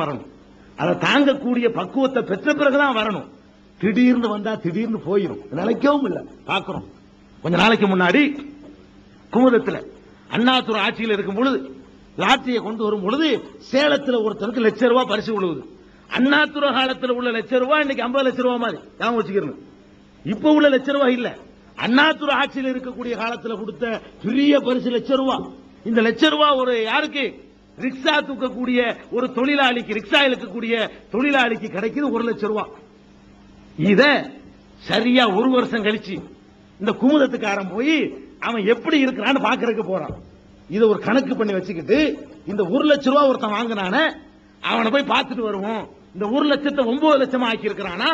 வரணும். அதை தாங்கக்கூடிய பக்குவத்தை பெற்ற பிறகுதான் வரணும். திடீர்னு வந்தா திடீர்னு போயிடும், நிலைக்கவும் இல்லை. பார்க்கிறோம், கொஞ்ச நாளைக்கு முன்னாடி குமுதத்தில் அண்ணாதுரை ஆட்சியில் இருக்கும் பொழுது லாட்டரியை கொண்டு வரும் பொழுது சேலத்தில் ஒருத்தருக்கு ₹1,00,000 பரிசு விழுவுது. அண்ணாதுரை காலத்தில் உள்ள ₹1,00,000 இன்னைக்கு ₹50,00,000 மாதிரி ஞாபகம் வச்சுக்கிறேன். இப்ப உள்ள ₹1,00,000 இல்ல, அண்ணாதுரை ஆட்சியில் இருக்கக்கூடிய காலத்தில் கொடுத்த பெரிய பரிசு ₹1,00,000. இந்த ₹1,00,000 ஒரு யாருக்கு? ரிக்ஷா தூக்கக்கூடிய ஒரு தொழிலாளிக்கு, ரிக்ஷா இழுக்கக்கூடிய தொழிலாளிக்கு கிடைக்குது ₹1,00,000. இத சரியா ஒரு வருஷம் கழிச்சு இந்த குமுதத்துக்காரன் போய் அவன் எப்படி இருக்கிறான்னு பாக்குறதுக்கு போறான். இதை ஒரு கணக்கு பண்ணி வச்சுக்கிட்டு இந்த ₹1,00,000 ஒருத்தன் வாங்கினான அவனை போய் பார்த்துட்டு வருவோம். இந்த ₹1,00,000 ₹9,00,000 ஆக்கி இருக்கிறானா,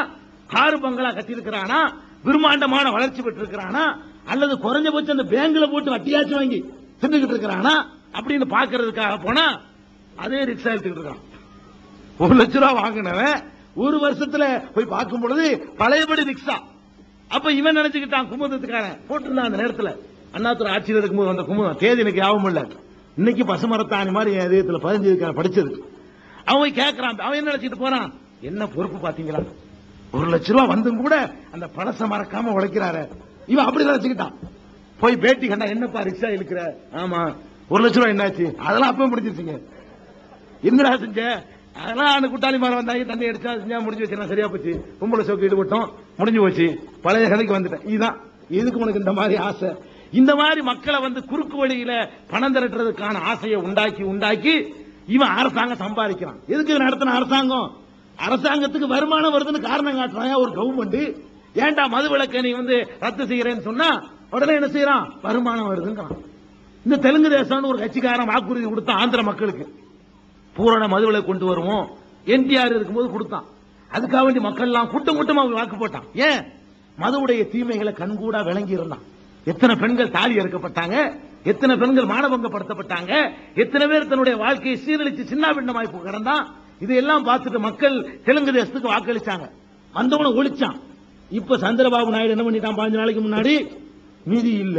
காரு பங்களா கட்டி இருக்கிறானா, பிரம்மாண்டமான வளர்ச்சி பெற்று இருக்கிறானா, அல்லது குறைஞ்சபட்சம் அந்த பேங்க்ல போட்டு வட்டியாச்சு வாங்கி தின்னுகிட்டு இருக்கிறானா அப்படின்னு பாக்குறதுக்காக போனா அதே ரிக்ஷா எடுத்துக்கிட்டு இருக்கான். ₹1,00,000 வாங்கினவன் ஒரு வருஷத்துல போய் பார்க்கும் பொழுது பழையபடி ரிக்ஷா. அப்ப இவன் நினைச்சுக்கிட்டான் குமுதத்துக்காரன் போட்டிருந்தான் அந்த நேரத்துல அண்ணாதுரை ஆட்சியில் இருக்கும்போது அந்த குமுதம் தேதி எனக்கு யாவும் இல்லை. இன்னைக்கு பசுமரத்தாணி மாதிரி என் இதயத்துல பதிஞ்சதுக்கான படிச்சது. அவன் கேட்கறான், அவன் என்ன நினைச்சிட்டு போறான், என்ன பொறுப்பு பாத்தீங்களா, ₹1,00,000 வந்தும் கூட அந்த பழச மறக்காம உழைக்கிறாரு. இவன் அப்படி நினைச்சுக்கிட்டான். போய் பேட்டி கண்டா, என்னப்பா ரிக்ஷா இழுக்கிற? ஆமா. ₹1,00,000 என்னாச்சு? அதெல்லாம் அப்பவும் முடிஞ்சிருச்சுங்க. என்னடா செஞ்ச? அதெல்லாம் அந்த கூட்டாளி மாதிரி வந்தாங்க, தண்ணி அடிச்சா செஞ்சா முடிஞ்சு வச்சு, சரியா போச்சு, கும்பல சோக்கு ஈடுபட்டோம், முடிஞ்சு போச்சு, பழைய கதைக்கு வந்துட்டேன். இதுதான், எதுக்கு உனக்கு இந்த மாதிரி ஆசை? இந்த மாதிரி மக்களை குறுக்கு வழியில பணம் திரட்டுறதுக்கான ஆசையை உண்டாக்கி உண்டாக்கி இவன் அரசாங்கம் சம்பாதிக்கிறான். எதுக்கு நடத்தின அரசாங்கம்? அரசாங்கத்துக்கு வருமானம் வருதுன்னு காரணம் காட்டுறாங்க ஒரு கவர்மெண்ட். ஏன்டா மது விளக்கை நீ ரத்து செய்யறேன்னு சொன்னா உடனே என்ன செய்யறான், வருமானம் வருதுங்கிறான். இந்த தெலுங்கு தேசம்னு ஒரு கட்சிக்காரன் வாக்குறுதி கொடுத்தான் ஆந்திர மக்களுக்கு, பூரண மதுவிலை கொண்டு வருவோம். என்டிஆர் இருக்கும்போது கொடுத்தான். அதுக்காக வேண்டி மக்கள் எல்லாம் கூட்டம் கூட்டமா வாக்கு போட்டான். ஏன்? மதுவுடைய தீமைகளை கண்கூடா விளங்கி இருந்தான். எத்தனை பெண்கள் தாலி அறுக்கப்பட்டாங்க, எத்தனை பெண்கள் மானபங்கப்படுத்தப்பட்டாங்க, எத்தனை பேர் தன்னுடைய வாழ்க்கையை சீரழிச்சு சின்னாபின்னமாய் கிடந்தான். இதையெல்லாம் பார்த்துட்டு மக்கள் தெலுங்கு தேசத்துக்கு வாக்களிச்சாங்க. வந்தவனை ஒழிச்சான். இப்ப சந்திரபாபு நாயுடு என்ன பண்ணிட்டான் 15 நாளைக்கு முன்னாடி, நிதி இல்ல.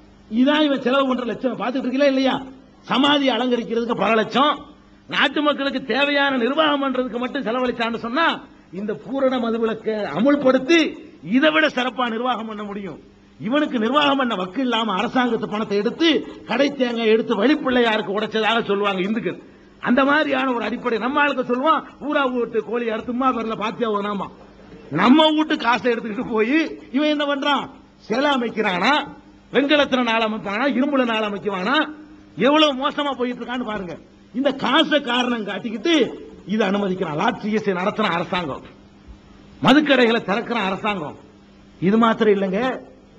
இதான் இவன் செலவு பண்ற லட்சம். பாத்துட்டு இருக்கீங்களா இல்லையா? சமாதி அலங்கரிக்கிறதுக்கு பல லட்சம், நாட்டு மக்களுக்கு தேவையான நிர்வாகம் பண்றதுக்கு மட்டும் செலவழிச்சான்னு சொன்னா இந்த பூரண மதுவிலக்கை அமுல்படுத்தி இதை விட சிறப்பா நிர்வாகம் பண்ண முடியும். இவனுக்கு நிர்வாகம் பண்ண வக்கு இல்லாம அரசாங்கத்து பணத்தை எடுத்து கடை தேங்காய் எடுத்து வழிப்பிள்ளையாருக்கு உடைச்சதாக சொல்லுவாங்க இந்துக்கள். அந்த மாதிரியான ஒரு அடிப்படை நம்ம ஆளுக்கு சொல்லுவான். ஊரா வீட்டு கோழி அறுத்துமா பேர்ல பாத்தியா ஓனாமா. நம்ம வீட்டு காசை எடுத்துக்கிட்டு போய் இவன் என்ன பண்றான், சிலை அமைக்கிறானா, வெங்கலத்துல நாள் அமைப்பானா, இரும்புல நாள் அமைக்குவானா. எவ்வளவு மோசமா போயிட்டு இருக்கான்னு பாருங்க. இந்த காசை காரணம் காட்டிக்கிட்டு இதை அனுமதிக்கிறான். லாட்சியை நடத்துற அரசாங்கம், மதுக்கடைகளை திறக்கிற அரசாங்கம். இது மாத்திரம் இல்லைங்க,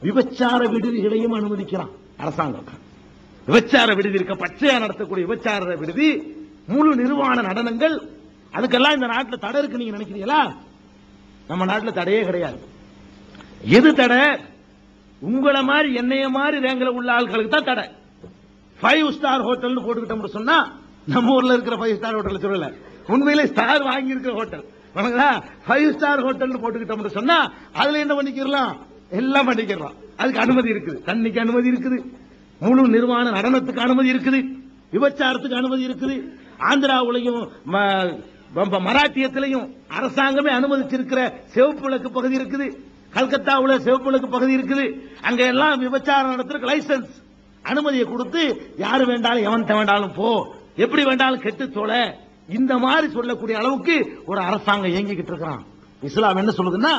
விபச்சார விடுதிகளையும் அனுமதிக்கிறான் அரசாங்கம். விபச்சார விடுதி இருக்க, பச்சையா நடத்தக்கூடிய விபச்சார விடுதி, முழு நிர்வாண நடனங்கள், அதுக்கெல்லாம் இந்த நாட்டில் தடை இருக்கு நீங்க நினைக்கிறீங்களா? நம்ம நாட்டில் தடையே கிடையாது. எது தடை? உங்களை மாதிரி என்னைய மாதிரி ரேங்கில உள்ள ஆட்களுக்கு தான் தடை. 5 ஸ்டார் ஹோட்டல் போட்டுக்கிட்டோம்னு சொன்னா நம்ம ஊர்ல இருக்கிற 5 ஸ்டார் ஹோட்டல் சொல்லல, உண்மையிலே ஸ்டார் வாங்கி இருக்கிற ஹோட்டல். 5 ஸ்டார் ஹோட்டல் போட்டுக்கிட்டோம்னு சொன்னா அதுல என்ன பண்ணிக்கிறலாம், எல்லாம் பண்ணிக்கிறோம். அதுக்கு அனுமதி இருக்குது, தண்ணிக்கு அனுமதி இருக்குது, முழு நிர்வாண நடனத்துக்கு அனுமதி இருக்குது, விபச்சாரத்துக்கு அனுமதி இருக்குது. ஆந்திராவிலையும் மராட்டியத்திலையும் அரசாங்கமே அனுமதிச்சிருக்கிற சிவப்பு விளக்கு பகுதி இருக்குது. கல்கத்தாவுல சிவப்பு விளக்கு பகுதி இருக்குது. அங்க எல்லாம் விபச்சாரம் நடத்துறதுக்கு லைசன்ஸ் அனுமதியை கொடுத்து யாரு வேண்டாலும் எவன் வேண்டாலும் போ, எப்படி வேண்டாலும் கெட்டு தோல, இந்த மாதிரி சொல்லக்கூடிய அளவுக்கு ஒரு அரசாங்கம் இயங்கிக்கிட்டு இருக்கிறான். இஸ்லாம் என்ன சொல்லுதுன்னா,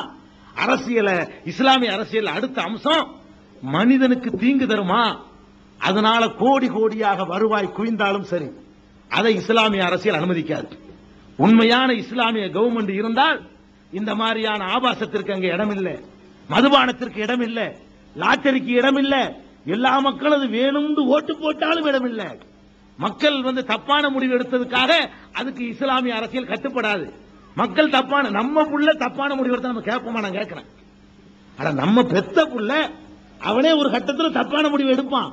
அரசியல, இஸ்லாமிய அரசியல் அடுத்த அம்சம் மனிதனுக்கு தீங்கு தருமா, அதனால கோடி கோடியாக வருவாய் குவிந்தாலும் சரி, அதை இஸ்லாமிய அரசியல் அனுமதிக்காது. உண்மையான இஸ்லாமிய கவர்மெண்ட் இருந்தால் இந்த மாதிரியான ஆபாசத்திற்கு அங்கே இடம் இல்லை, மதுபானத்திற்கு இடம் இல்லை, லாட்டரிக்கு இடம் இல்லை. எல்லா மக்களும் அது வேணும்னு ஓட்டு போட்டாலும் இடம் இல்லை. மக்கள் தப்பான முடிவு எடுத்ததுக்காக அதுக்கு இஸ்லாமிய அரசியல் கட்டுப்படாது. மக்கள் தப்பான நம்ம புள்ள தப்பான முடிவுல நம்ம கேட்போமா நான் கேக்குறேன். அட நம்ம பெத்த புள்ள அவனே ஒரு கட்டத்துல தப்பான முடிவு எடுப்பான்,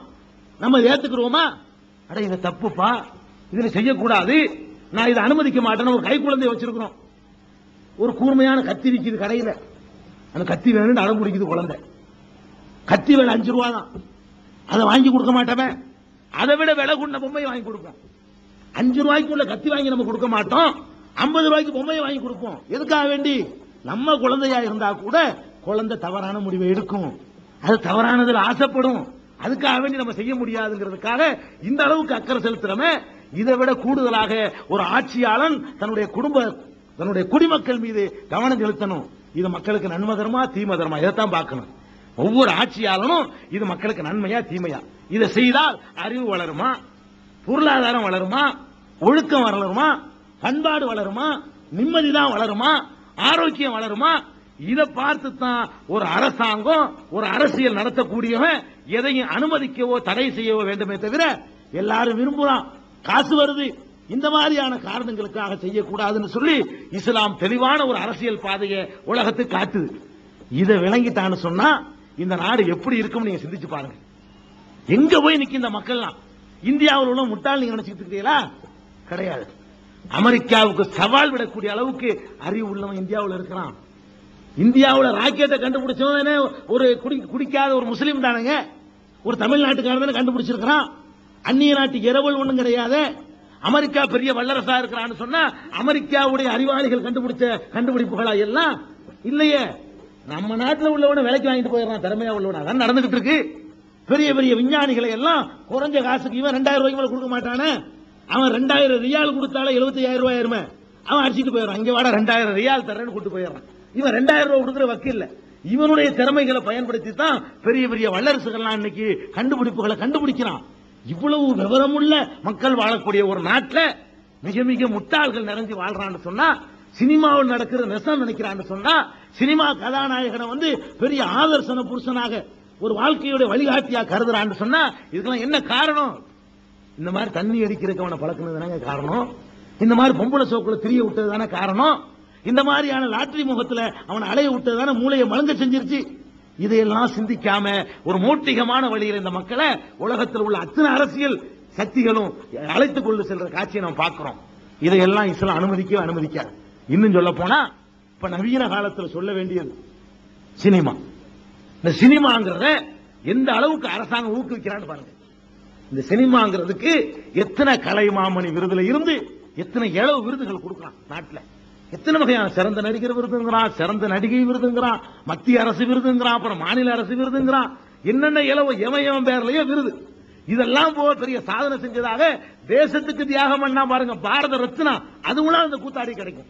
நம்ம ஏத்துக்குறோமா? அட இது தப்புப்பா, இதுல செய்யக்கூடாது, நான் இதை அனுமதிக்க மாட்டேன்னு ஒரு கை குழந்தை வச்சிருக்கிறோம். ஒரு கூர்மையான கத்தி விற்கிது கடையில, அந்த கத்தி வேணும்னு அடம் பிடிக்குது குழந்தை. கத்தி வேலை 5 ரூபா தான், அதை வாங்கி கொடுக்க மாட்டேன். அதை விட விலை கொண்ட பொம்மையை வாங்கி கொடுப்பேன். 5 ரூபாய்க்கு உள்ள கத்தி வாங்கி நம்ம கொடுக்க மாட்டோம், 50 ரூபாய்க்கு பொம்மையை வாங்கி கொடுப்போம். எதுக்காக வேண்டி? நம்ம குழந்தையா இருந்தா கூட குழந்தை தவறான முடிவை எடுக்கும், அது தவறானதில் ஆசைப்படும். அதுக்காக வேண்டி நம்ம செய்ய முடியாதுங்கிறதுக்காக இந்த அளவுக்கு அக்கறை செலுத்துறமே. இதை விட கூடுதலாக ஒரு ஆட்சியாளன் தன்னுடைய தன்னுடைய குடிமக்கள் மீது கவனம் செலுத்தணும். இது மக்களுக்கு நன்மை தருமா தீமை தருமா இதைத்தான் பார்க்கணும். ஒவ்வொரு ஆட்சியாளனும் இது மக்களுக்கு நன்மையா தீமையா, இதை செய்தால் அறிவு வளருமா, பொருளாதாரம் வளருமா, ஒழுக்கம் வளருமா, பண்பாடு வளருமா, நிம்மதிதான் வளருமா, ஆரோக்கியம் வளருமா, இதை பார்த்து தான் ஒரு அரசாங்கம் ஒரு அரசியல் நடத்தக்கூடியவன் எதையும் அனுமதிக்கவோ தடை செய்யவோ வேண்டுமே தவிர எல்லாரும் விரும்புறான், காசு வருது, இந்த மாதிரியான காரணங்களுக்காக செய்யக்கூடாதுன்னு சொல்லி இஸ்லாம் தெளிவான ஒரு அரசியல் பாதையை உலகத்துக்கு காட்டுது. இதை விளங்கிட்டான்னு சொன்னா இந்த நாடு எப்படி இருக்கும் நீங்க சிந்திச்சு பாருங்க. எங்க போய் நிக்க இந்த மக்கள்லாம்? இந்தியாவில் உள்ள முட்டாள் நீங்க நினைச்சுட்டு இருக்கீங்களா? கிடையாது. அமெரிக்காவுக்கு சவால் விடக்கூடிய அளவுக்கு அறிவு உள்ளவன் இந்தியாவில் இருக்கிறான். இந்தியாவில் ராக்கெட்டை கண்டுபிடிச்சவனே ஒரு குடிக்காத ஒரு முஸ்லீம் தானுங்க, ஒரு தமிழ்நாட்டுக்காரன் கண்டுபிடிச்சிருக்கிறான். அந்நிய நாட்டு இரவல் ஒன்றும் கிடையாது. அமெரிக்கா பெரிய வல்லரசா இருக்கிறான்னு சொன்னா அமெரிக்காவுடைய அறிவாளிகள் கண்டுபிடிச்ச கண்டுபிடிப்புகளா எல்லாம் இல்லையே. நம்ம நாட்டில் உள்ளவன விலைக்கு வாங்கிட்டு போயிடறான், திறமையா உள்ளவன. அதான் நடந்துகிட்டு இருக்கு. பெரிய பெரிய விஞ்ஞானிகளை எல்லாம் குறைஞ்ச காசுக்கு இவன் 2000 ரூபாய்க்கு மேல கொடுக்க மாட்டானே, அவன் 2000 ரியால் கொடுத்தாலே 75,000 ரூபாய் ஆயிருமே, அவன் அடிச்சுட்டு போயிடறான். இங்க வாட 2000 ரியால் தரேன்னு கூட்டு போயிடறான். இவன் 2000 ரூபாய் கொடுக்குற வக்கீல். இவனுடைய திறமைகளை பயன்படுத்தி தான் பெரிய பெரிய வல்லரசுகள்லாம் இன்னைக்கு கண்டுபிடிப்புகளை கண்டுபிடிக்கிறான். இவ்வளவு விவரமுள்ள மக்கள் வாழக்கூடிய ஒரு நாட்டில் மிக மிக முட்டாள்கள் நிறைஞ்சு வாழ்றான்னு சொன்னா, சினிமாவில் நடக்கிற நெசம் நினைக்கிறான்னு சொன்னா, சினிமா கதாநாயகனை வந்து பெரிய ஆதர்சன புருஷனாக ஒரு வாழ்க்கையோட வழிகாட்டியா கருதுறான்னு சொன்னா, இதுக்கெல்லாம் என்ன காரணம்? இந்த மாதிரி தண்ணி அடிக்கிறதுக்கு அவனை பழக்கினதுதானே காரணம், இந்த மாதிரி பொம்பளை சோக்குல திரிய விட்டதுதானே காரணம், இந்த மாதிரியான லாட்டரி முகத்துல அவனை அலைய விட்டதுதானே மூளையை மழுங்க செஞ்சிருச்சு. இதையெல்லாம் சிந்திக்காம ஒரு மோட்டிகமான வழியில் இந்த மக்களை உலகத்தில் உள்ள அத்தனை அரசியல் சக்திகளும் அழைத்துக் கொண்டு செல்ற காட்சியை நாம் பார்க்கிறோம். இதையெல்லாம் இஸ்லாம் அனுமதிக்கவே அனுமதிக்காது. இன்னும் சொல்ல போனா இப்ப நவீன காலத்தில் சொல்ல வேண்டியது சினிமா. இந்த சினிமாங்கிறத எந்த அளவுக்கு அரசாங்கம் ஊக்குவிக்கிறான்னு பாருங்க. இந்த சினிமாங்கிறதுக்கு எத்தனை கலைமாமணி விருதுல இருந்து எத்தனை இளவு விருதுகள் கொடுக்கலாம் நாட்டில். எத்தனை வகையான சிறந்த நடிகர் விருதுங்கிறான், சிறந்த நடிகை விருதுங்கிறான், மத்திய அரசு விருதுங்கிறான், அப்புறம் மாநில அரசு விருதுங்கிறான், என்னென்ன இளவு எவன் பேர்லயே விருது. இதெல்லாம் போக பெரிய சாதனை செஞ்சதாக தேசத்துக்கு தியாகம் பண்ணா பாருங்க பாரத ரத்னா, அதுவும் அந்த கூத்தாடி கிடைக்கும்.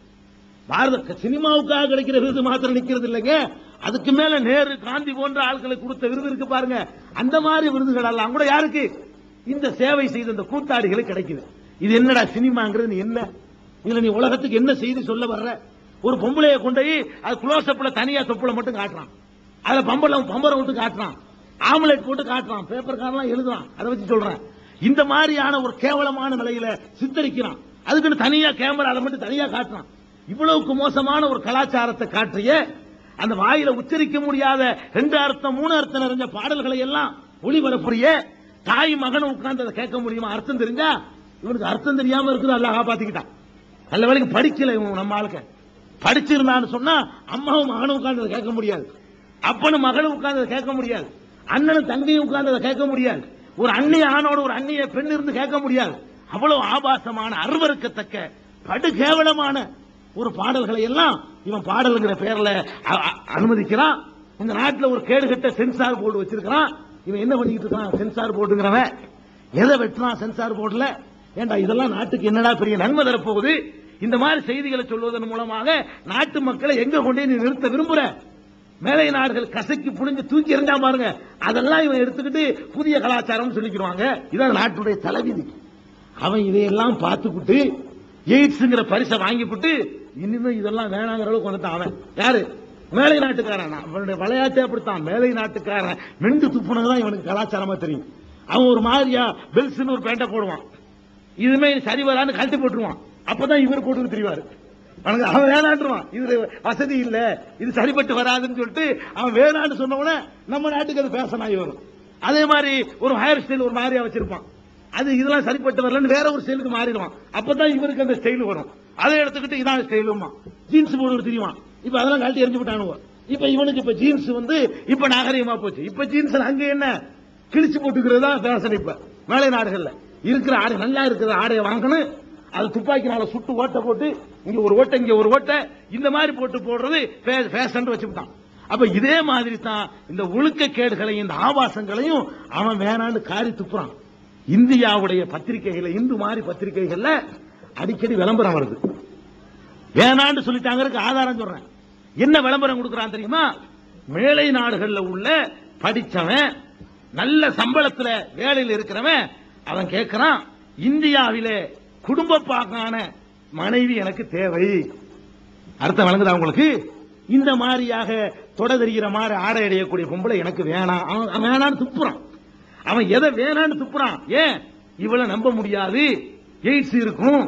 பாரத சினிமாவுக்காக கிடைக்கிற விருது மாத்திரம் நிக்கிறது இல்லைங்க, அதுக்கு மேல நேரு காந்தி போன்ற ஆட்களுக்கு கொடுத்த விருது இருக்கு பாருங்க. அந்த மாதிரி விருதுகள் எல்லாம் கூட யாருக்கு? இந்த சேவை செய்த இந்த கூத்தாடிகளுக்கு கிடைக்குது. இது என்னடா சினிமாங்கிறது? என்ன இதுல நீ உலகத்துக்கு என்ன செய்தி சொல்ல வர்ற? ஒரு பொம்பளைய கொண்டு அது குளோசப்ல தனியா தொப்புளை மட்டும் காட்டுறான், அதுல பம்பரை விட்டு காட்டுறான், ஆம்லெட் போட்டு காட்டுறான், பேப்பர் காரெல்லாம் எழுதுறான், அதை வச்சு சொல்றேன். இந்த மாதிரியான ஒரு கேவலமான நிலையில சித்தரிக்கிறான். அதுக்குன்னு தனியா கேமரா அதை மட்டும் தனியா காட்டுறான். இவ்வளவுக்கு மோசமான ஒரு கலாச்சாரத்தை காட்டிய அந்த வாயில உச்சரிக்க முடியாத 2 அர்த்தம் 3 அர்த்தம் நிறைஞ்ச பாடல்களை எல்லாம் ஒளிபரப்புறிய தாய் மகனும் உட்கார்ந்து அதை கேட்க முடியுமா? அர்த்தம் தெரிஞ்சா இவனுக்கு அர்த்தம் தெரியாம இருக்குது. அல்லாஹ் பாத்துக்கிட்டான். நல்ல வேலைக்கு படிக்கல இவன். நம்ம ஆளுக்கு படிச்சிருந்தான்னு சொன்னா அம்மாவும் மகனும் உட்கார்ந்து அதை கேட்க முடியாது, அப்பனும் மகனும் உட்கார்ந்து அதை கேட்க முடியாது, அண்ணனும் தங்கையும் உட்கார்ந்து அதை கேட்க முடியாது, ஒரு அண்ணிய ஆணோட ஒரு அண்ணிய பெண் இருந்து கேட்க முடியாது. அவ்வளவு ஆபாசமான அருவருக்கத்தக்க படு கேவலமான ஒரு பாடல்களை எல்லாம் இவன் பாடல்கிற பேர்ல அனுமதிக்கிறான். இந்த நாட்டில் ஒரு கேடுகட்ட சென்சார் போர்டு வச்சிருக்கிறான். இவன் என்ன பண்ணிக்கிட்டு இருக்கான்? சென்சார் போர்டுங்கிறவன் எதை வெட்டுறான்? சென்சார் போர்டுல. ஏண்டா இதெல்லாம் நாட்டுக்கு என்னடா பெரிய நன்மை தரப்போகுது? இந்த மாதிரி செய்திகளை சொல்வதன் மூலமாக நாட்டு மக்களை எங்க கொண்டே நீ நிறுத்த விரும்புற? மேலை நாடுகள் கசைக்கு புடிஞ்சு தூக்கி எறிஞ்சா பாருங்க, அதெல்லாம் இவன் எடுத்துக்கிட்டு புதிய கலாச்சாரம் சொல்லிக்கிடுவாங்க. இதான் நாட்டுடைய தலைவிதி. அவன் இதையெல்லாம் பார்த்துக்கிட்டு எய்ட்ஸ்ங்கிற பரிசை வாங்கிவிட்டு இனிமே இதெல்லாம் வேணாங்கிற அளவுக்கு வந்துட்டான். அவன் யாரு? மேலை நாட்டுக்காரன். அவனுடைய விளையாட்டை அப்படித்தான். மேலை நாட்டுக்காரன் மெண்டு துப்புனதுதான் இவனுக்கு கலாச்சாரமா தெரியும். அவன் ஒரு மாதிரியா பெல்ஸ்ன்னு ஒரு பேண்டை போடுவான், இதுமே சரி வரான்னு கழட்டி போட்டுருவான். அப்பதான் இவர் போட்டுக்கிட்டு தெரிவாரு. அவன் வேணாண்டுருவான். இது வசதி இல்லை, இது சரிப்பட்டு வராதுன்னு சொல்லிட்டு அவன் வேணான்னு சொன்னவன நம்ம நாட்டுக்கு அது ஃபேஷன் ஆகி வரும். அதே மாதிரி ஒரு ஹையர் ஸ்டைல் ஒரு மாதிரியா வச்சிருப்பான், அது இதெல்லாம் சரிப்பட்டு வரலன்னு வேற ஒரு ஸ்டைலுக்கு மாறிடுவான். அப்பதான் இவருக்கு அந்த ஸ்டைல் வரும். அதை எடுத்துக்கிட்டு இதான் ஸ்டைலுமா ஜீன்ஸ் போட்டு தெரியுமா, இப்ப அதெல்லாம் கழட்டி எரிஞ்சு விட்டானுவோ. இப்ப இவனுக்கு இப்ப ஜீன்ஸ் வந்து இப்ப நாகரிகமா போச்சு. இப்ப ஜீன்ஸ் அங்க என்ன கிழிச்சு போட்டுக்கிறது தான் ஃபேஷன். இப்ப மேலை நாடுகள்ல இருக்கிற ஆடை நல்லா இருக்கிற ஆடையை வாங்கணும், அது துப்பாக்கினால சுட்டு ஓட்டை போட்டு இங்க ஒரு ஓட்டை இங்க ஒரு ஓட்டை இந்த மாதிரி போட்டு போடுறது ஃபேஷன் வச்சுட்டான். அப்ப இதே மாதிரி தான் இந்த ஒழுக்க கேடுகளையும் இந்த ஆபாசங்களையும் அவன் வேணான்னு காரி துப்புறான். இந்தியாவுடைய பத்திரிகைகளை இந்து மாதிரி பத்திரிகைகள்ல அடிக்கடி விளம்பரம் வருது. வேணான்னு சொல்லிட்டாங்க, ஆதாரம் சொல்றேன். என்ன விளம்பரம் கொடுக்கறான் தெரியுமா? மேலை நாடுகள்ல உள்ள படிச்சவன் நல்ல சம்பளத்துல வேலையில் இருக்கிறவன் அவன் கேட்கிறான், இந்தியாவிலே குடும்ப பாக்கான மனைவி எனக்கு தேவை. அர்த்தம் விளங்குதா உங்களுக்கு? இந்த மாதிரியாக தொட தெரிகிற மாதிரி ஆடை அடையக்கூடிய பொம்பளை எனக்கு வேணாம். அவன் வேணான்னு துப்புறான். அவன் எதை வேணான்னு துப்புறான்? ஏன்? இவளை நம்ப முடியாது, எய்ட்ஸ் இருக்கும்,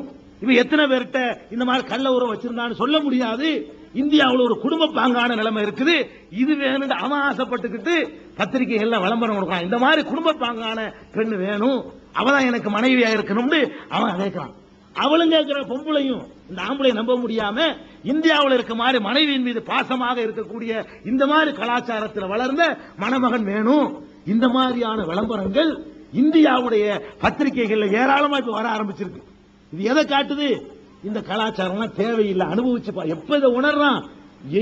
இவன் எத்தனை பேர்கிட்ட இந்த மாதிரி கள்ள உறவு வச்சிருந்தான்னு சொல்ல முடியாது, இந்தியாவில் ஒரு குடும்ப பாங்கான நிலைமை இருக்குது, இது வேணும்னு அவன் ஆசைப்பட்டுக்கிட்டு பத்திரிகைகள்லாம் விளம்பரம் கொடுக்கான். இந்த மாதிரி குடும்ப பாங்கான பெண் வேணும், அவதான் எனக்கு மனைவியா இருக்கணும்னு அவன் கேட்கிறான். அவளும் கேட்கிற பொம்பளையும் இந்த ஆம்பளையை நம்ப முடியாம இந்தியாவில் இருக்க மாதிரி மனைவியின் மீது பாசமாக இருக்கக்கூடிய இந்த மாதிரி கலாச்சாரத்தில் வளர்ந்த மணமகன் வேணும். இந்த மாதிரியான விளம்பரங்கள் இந்தியாவுடைய பத்திரிகைகள்ல ஏராளமா இப்ப வர ஆரம்பிச்சிருக்கு. இது எதை காட்டுது? இந்த கலாச்சாரம் தேவையில்லை. அனுபவிச்சுப்பா. எப்ப இதை உணர்றான்?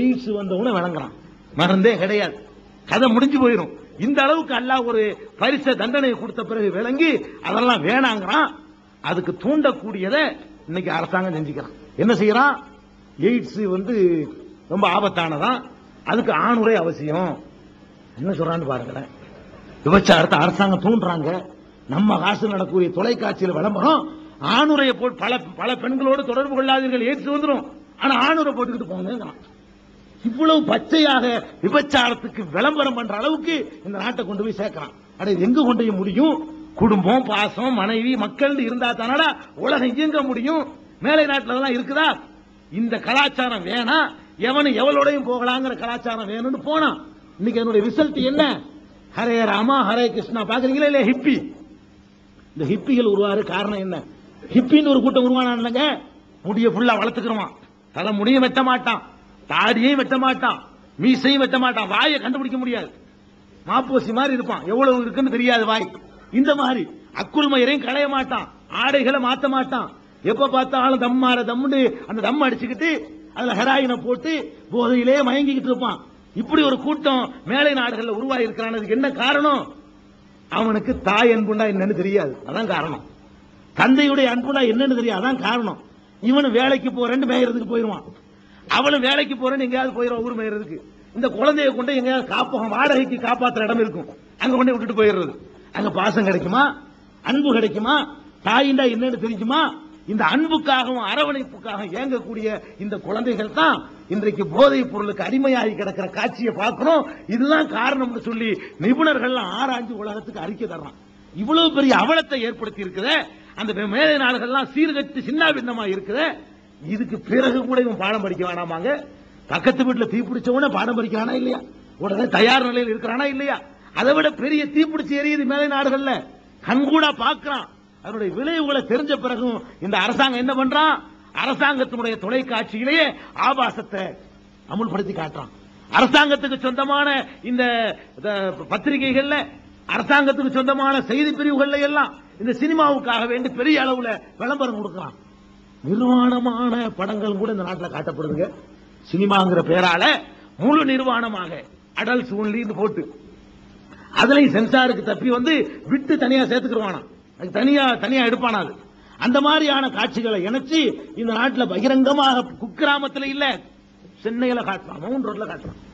எய்ட்ஸ் வந்தவன விளங்குறான். மறந்தே கிடையாது, கதை முடிஞ்சு போயிடும். இந்த அளவுக்கு அல்லாஹ் ஒரு பரிச தண்டனையை கொடுத்த பிறகு விளங்கி அதெல்லாம் வேணாங்கிறான். அதுக்கு தூண்டக்கூடியதை இன்னைக்கு அரசாங்கம் செஞ்சுக்கிறான். என்ன செய்யறான்? எய்ட்ஸ் வந்து ரொம்ப ஆபத்தானதான், அதுக்கு ஆணுரை அவசியம். என்ன சொல்றான்னு பாருங்களேன். விபச்சாரத்தை அரசாங்கம் தூண்டுறாங்க. நம்ம காசு நடக்கூடிய தொலைக்காட்சியில் விளம்பரம், ஆணுரையை போட்டு பல பல பெண்களோடு தொடர்பு கொள்ளாதீர்கள், எய்ட்ஸ் வந்துடும், ஆனா ஆணுரை போட்டுக்கிட்டு போங்கிறான். இவ்வளவு பச்சையாக விபச்சாரத்துக்கு விளம்பரம் பண்ற அளவுக்கு இந்த நாட்டை கொண்டு போய் சேர்க்கிறான். அட, எங்க கொண்டு போய் முடியும்? குடும்பம், பாசம், மனைவி, மக்கள் இருந்தா தானடா உலகம் இயங்க முடியும். மேலை நாட்டில் அதெல்லாம் இருக்குதா? இந்த கலாச்சாரம் வேணாம், எவனு எவளோடையும் போகலாங்கிற கலாச்சாரம் வேணும்னு போனான். இன்னைக்கு என்னுடைய ரிசல்ட் என்ன? ஹரே ராமா ஹரே கிருஷ்ணா பாக்குறீங்களா இல்லையா? ஹிப்பி. இந்த ஹிப்பிகள் உருவாரு காரணம் என்ன? ஹிப்பின்னு ஒரு கூட்டம் உருவானான்லங்க, முடிய ஃபுல்லா வளர்த்துக்கிறோம், தலை முடியும் வெட்ட மாட்டான், தாடியையும் வெட்ட மாட்டான், மீசையும் வெட்ட மாட்டான், வாயை கண்டுபிடிக்க முடியாது, மாப்போசி மாதிரி இருப்பான், எவ்வளவு இருக்குன்னு தெரியாது வாய். இந்த மாதிரி அக்குள்மயிரையும் களைய மாட்டான், ஆடைகளை மாத்த மாட்டான், எப்ப பார்த்தாலும் தம்மார தம்முண்டு அந்த தம் அடிச்சுக்கிட்டு அதுல ஹெராயினை போட்டு போதையிலே மயங்கிக்கிட்டு இருப்பான். இப்படி ஒரு கூட்டம் மேலை நாடுகள்ல உருவாகி இருக்கிறான். என்ன காரணம்? அவனுக்கு தாய் அன்புண்டா என்னன்னு தெரியாது, அதான் காரணம். தந்தையுடைய அன்புண்டா என்னன்னு தெரியாது, அதான் காரணம். இவனு வேலைக்கு போறேன்னு மேயறதுக்கு போயிடுவான், அவளும் வேலைக்கு போறேன்னு எங்கேயாவது போயிடும் ஊர் மேயிறதுக்கு. இந்த குழந்தைய கொண்டு எங்கேயாவது காப்பகம் வாடகைக்கு காப்பாத்துற இடம் இருக்கும், அங்க கொண்டு விட்டுட்டு போயிடுறது. அங்க பாசம் கிடைக்குமா? அன்பு கிடைக்குமா? தாயிண்டா என்னன்னு தெரிஞ்சுமா? இந்த அன்புக்காகவும் அரவணைப்புக்காகவும் இயங்கக்கூடிய இந்த குழந்தைகள் தான் இன்றைக்கு போதைப் பொருளுக்கு அடிமையாகி கிடக்கிற காட்சியை பார்க்கிறோம். இதுதான் காரணம்னு சொல்லி நிபுணர்கள் ஆராய்ந்து உலகத்துக்கு அறிக்கை தர்றான். இவ்வளவு பெரிய அவலத்தை ஏற்படுத்தி இருக்குது. அந்த மேலை நாடுகள்லாம் சீர்கட்டு சின்னாபின்னமா இருக்குது. இதுக்கு பிறகு கூட இவன் பாடம் படிக்க வேணாமாங்க? பக்கத்து வீட்டுல தீப்பிடிச்ச உடனே பாடம் படிக்கிறானா இல்லையா? உடனே தயார் நிலையில் இருக்கிறானா இல்லையா? அதை விட பெரிய தீப்பிடிச்சு எரியுது மேலை நாடுகள்ல, கண்கூடா பாக்குறான். அதனுடைய விளைவுகளை தெரிஞ்ச பிறகும் இந்த அரசாங்கம் என்ன பண்றான்? அரசாங்கத்தினுடைய தொலைக்காட்சியிலேயே ஆபாசத்தை அமுல்படுத்தி காட்டுறான். அரசாங்கத்துக்கு சொந்தமான இந்த பத்திரிகைகள்ல, அரசாங்கத்துக்கு சொந்தமான செய்தி பிரிவுகள்ல எல்லாம் இந்த சினிமாவுக்காக வேண்டி பெரிய அளவுல விளம்பரம் கொடுக்கிறான். நிர்வாணமான படங்கள் கூட இந்த நாட்டில் காட்டப்படுதுங்க. சினிமாங்கிற பேரால முழு நிர்வாணமாக அடல்ட்ஸ் ஒன்லின்னு போட்டு அதுலயும் சென்சாருக்கு தப்பி வந்து விட்டு தனியா சேர்த்துக்கிடுவானா, தனியா தனியா எடுப்பானா, அது அந்த மாதிரியான காட்சிகளை இணைச்சு இந்த நாட்டில் பகிரங்கமாக குக்கிராமத்தில் இல்ல சென்னையில காட்டலாம், மவுண்ட் ரோட்ல காட்டலாம்.